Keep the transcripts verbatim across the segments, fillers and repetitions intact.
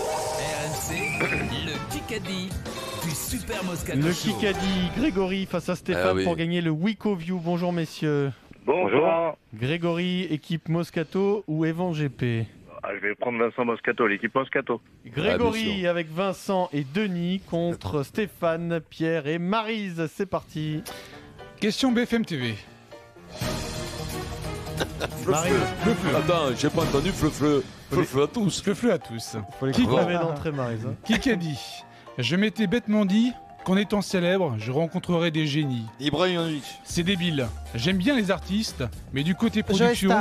R M C, le Kikadi du Super Moscato Show. Le Kikadi, Grégory face à Stéphane ah oui. pour gagner le Wiko View. Bonjour messieurs. Bonjour. Grégory, équipe Moscato ou Evan G P? Ah, je vais prendre Vincent Moscato, l'équipe Moscato. Grégory ah, avec Vincent et Denis contre Stéphane, Pierre et Maryse. C'est parti. Question B F M T V. Fleu, fleu, fleu. Attends, j'ai pas entendu fleu, fleu. Fleu, fleu à tous. Fleu, fleu à tous. Qui avait d'entrée, Maryse? Qui a dit: je m'étais bêtement dit qu'en étant célèbre, je rencontrerais des génies. Ibrahimovic. C'est débile. J'aime bien les artistes, mais du côté production.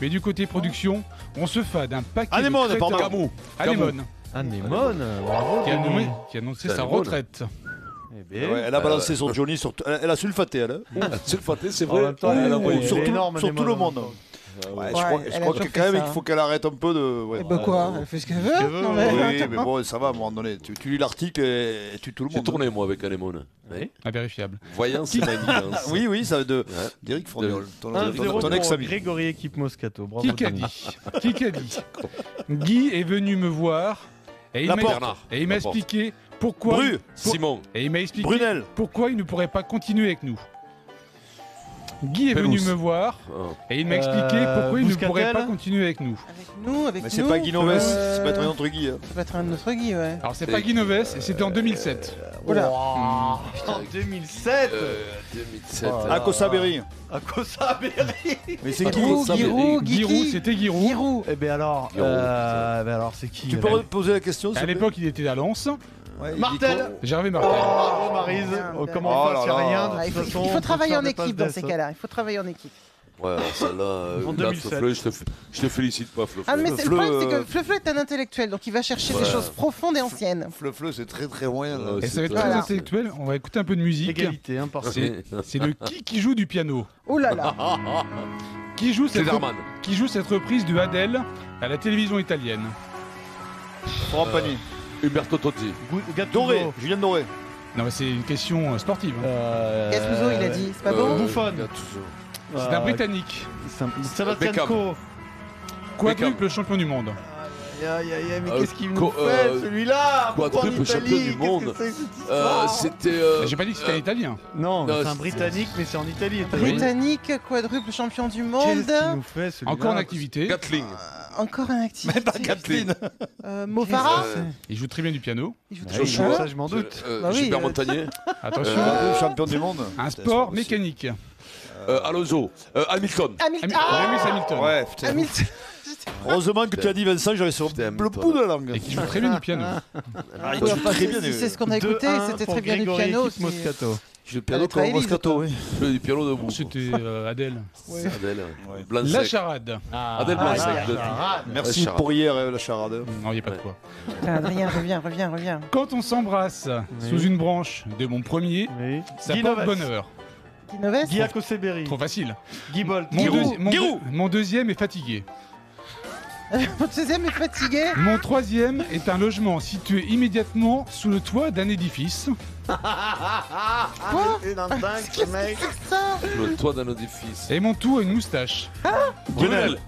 Mais du côté production, on se fade un paquet Anémone, de crétins. Anémone, Anémone. Anémone, bravo. Qui a, nommé, qui a annoncé sa retraite. Eh bien, ouais, elle a balancé euh... son Johnny, sur t... elle a sulfaté, elle. Hein. Sulfaté, c'est vrai. Temps, ouais, elle a... sur, tout, sur tout le monde. Ouais, ouais, je crois, je crois que quand même, ça. Il faut qu'elle arrête un peu de. Ouais. Et bah quoi, elle fait ce qu'elle veut. Qu veut. Non, mais oui, mais bon, ça va, à un moment donné. Tu, tu lis l'article et tu tout le monde. J'ai tourné, moi, avec Anémone. Oui. Invérifiable. Voyance, c'est magnifique. Oui, oui, ça de. Ouais. Derek Fourniole. Ton, ton, ton ex-ami. Grégory, équipe Moscato. Bravo. Qui qu'a dit Qui qu'a dit Guy est venu me voir et il m'a expliqué. Pourquoi Bru, pour... Simon. Et il m'a expliqué Brunel. Pourquoi il ne pourrait pas continuer avec nous. Guy est Pélouse. Venu me voir oh. et il m'a expliqué euh, pourquoi il ne pourrait pas continuer avec nous. Avec nous, avec mais nous. Mais c'est pas Guy Noves, euh... c'est pas un autre Guy. Hein. C'est pas un autre Guy, ouais. Alors c'est pas Guy Noves, euh... c'était en deux mille sept. Euh... Voilà. Mmh. En deux mille sept. Euh, deux mille sept. À Kossabéry. À Kossabéry. Mais c'est Giroux, Giroux, Giroux, c'était Giroux. Giroux. Et eh bien alors, euh, ben alors c'est qui? Tu peux poser la question. À l'époque, il était à Lens. Ouais, Martel, Charvet Martel. Oh, oh Maryse, oh, comment on passe, oh rien. De toute façon, il faut travailler en équipe dans ces cas-là. Il faut travailler en équipe. Ouais, celle-là, je, je te félicite pas, Fleu. Ah, mais le problème, c'est que Fleu est un intellectuel, donc il va chercher ouais. des choses profondes et anciennes. Fleu, c'est très très moyen. Là. Et ça va être très intellectuel, on va écouter un peu de musique. Égalité, hein, parce que c'est le qui qui joue du piano. Oh là là. Qui joue cette reprise de Adèle à la télévision italienne? Rampani. Humberto Totti. Doré, Julien Doré. Non mais c'est une question sportive. Hein. Euh... Gattuso, il a dit, c'est pas bon. Euh... Bouffon. C'est euh... un Britannique. C'est un Britannico. Quadruple champion du monde. Aïe aïe aïe, mais qu'est-ce qu'il nous fait celui-là? Quadruple champion du monde. C'était. J'ai pas dit que c'était un Italien. Non, c'est un Britannique, mais c'est en Italie. Britannique, quadruple champion du monde. Encore en activité. Gatling. Encore un actif. Mais pas Kathleen. Euh, Mo Farah. Euh, il joue très bien du piano. Il joue très bien. Ça, je m'en doute. Euh, bah oui, super euh... Montagnier. Attention. Euh, champion du monde. Un sport mécanique. Euh, Alonso. Euh, Hamilton. Hamilton. Ah Lewis Hamilton. Ouais, putain. Hamilton. Heureusement que tu as dit Vincent, j'avais sur le bout de la langue. Et qui joue très bien du piano. Ah, il joue très bien. C'est ce qu'on a écouté. C'était très bien du piano. Moscato. Je le piano comme Moscato, oui. Je le piano debout. C'était euh, Adèle. Ouais. Adèle, ouais. La charade. Ah, Adèle ah, Blansec. Merci charade. Pour hier, la charade. Non, il n'y a pas ouais. de quoi. Adrien, reviens, reviens, reviens. Quand on s'embrasse oui. sous une branche de mon premier, oui. ça Guy porte Noves. Bonheur. Guy Noves. Guy Lacombe. Trop facile. Guy Bolt. Mon, deuxi mon, deux mon deuxième est fatigué. Mon deuxième est fatigué. Mon troisième est un logement situé immédiatement sous le toit d'un édifice. Quoi? Une en dingue, mec. Le toit d'un édifice. Et mon tout a une moustache. Hein? Brunel.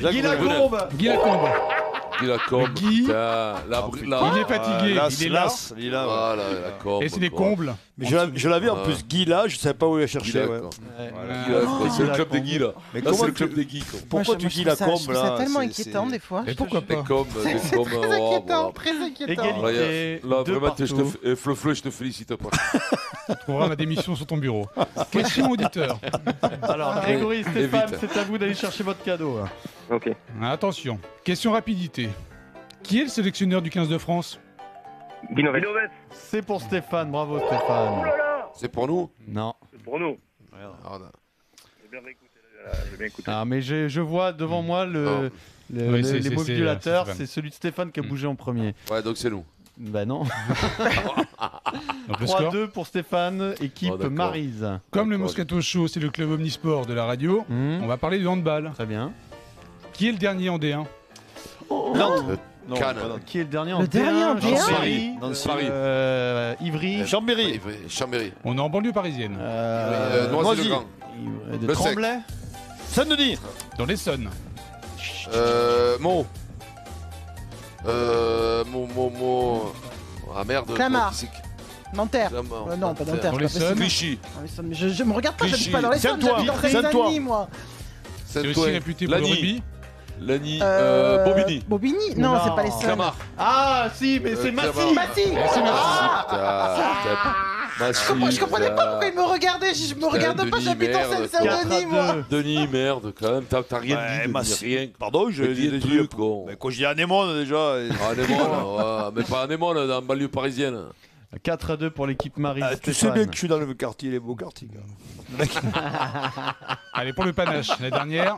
Guy Lacombe. Guy Lacombe. Guy Lacombe. Guy. La, la, la, il est fatigué. Ah, il est là. Il est là. Ah, la, la combe, et c'est des combles. Mais je l'avais en plus Guy là, je savais pas où il a cherché. Ouais. Ouais. Voilà. Oh, c'est le club des Guy là. Mais c'est le club des Guy. Pourquoi tu dis la combe là? C'est tellement inquiétant des fois. Et pourquoi pas? C'est très inquiétant, très inquiétant. Là vraiment, Fleu, je te félicite pas. Tu trouveras ma démission sur ton bureau. Question auditeur. Alors Grégory, Stéphane, c'est à vous d'aller chercher votre cadeau. Ok. Attention. Question rapidité. Qui est le sélectionneur du quinze de France? Guy Noves. C'est pour Stéphane, bravo Stéphane. Oh là là. C'est pour nous? Non. C'est pour nous. Merde. J'ai bien écouté. Ah mais je, je vois devant moi le, le, oui, le, les modulateurs, c'est celui de Stéphane qui a bougé en premier. Ouais, donc c'est nous. Bah non. trois deux pour Stéphane, équipe oh, Maryse. Comme le Moscato Show, c'est le club omnisport de la radio, mmh. on va parler du handball. Très bien. Qui est le dernier en D un? Oh, Nantes. Non, qui est le dernier en le D un? Dernier en D un? Paris, dans Paris. Euh, Ivry, Chambéry. Chambéry. On est en banlieue parisienne. Euh, euh, Noisy-le-Grand. Le Tremblay. Saint-Denis. Dans l'Essonne. Euh, Mo. Euh. Mo. Mo. Mo. Ah merde. Clamart. Nanterre. Euh, non, pas Nanterre. Dans les Sons. Clichy. Je, je me regarde pas, je suis pas dans les Sons. Saint-Denis. Saint-Denis, moi. C'est aussi réputé pour le rugby. Lani, euh, Bobigny. Bobigny, non, non. c'est pas les seuls. Clamart. Ah, si, mais c'est Massy. Massy. Je comprenais pas pourquoi il me regardait. Je me regardais pas, j'habite en Seine-Saint-Denis, moi. Denis, merde, quand même. T'as rien ouais, dit. Rien. Pardon, je dis des yeux, con. Mais quand je dis Anémone, déjà. Anémone, mais pas Anémone, dans la banlieue parisienne. quatre à deux pour l'équipe Maryse. Ah, tu sais bien que je suis dans le quartier, les beaux quartiers. Allez, pour le panache, la dernière.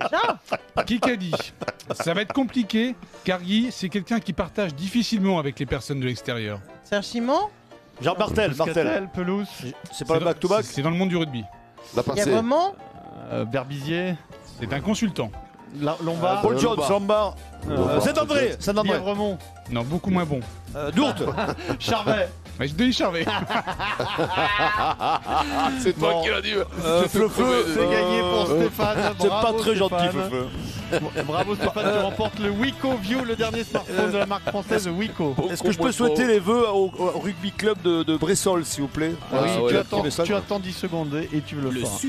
Déjà Kikadi. Ça va être compliqué, car Guy, c'est quelqu'un qui partage difficilement avec les personnes de l'extérieur. Serge Simon Jean Martel, Martel. Pelouse. C'est pas le back-to-back. C'est dans le monde du rugby. Il y a vraiment euh, Berbizier. C'est un consultant. La, Lombard. Paul Jones, Lombard. Saint-André, Saint-André. Non, beaucoup moins bon. Euh, Dourte. Charvet. Mais je dis Charvet. C'est toi bon. qui l'as dit. Euh, Flo, c'est gagné pour euh, Stéphane. C'est pas très gentil, Flo. Bravo Stéphane, tu remportes le Wiko View, le dernier smartphone de la marque française Wiko. Est-ce que je peux souhaiter les vœux au, au rugby club de, de Bressol, s'il vous plaît? ah, ah, oui, ouais, tu, attends, tu attends dix secondes et tu me le feras.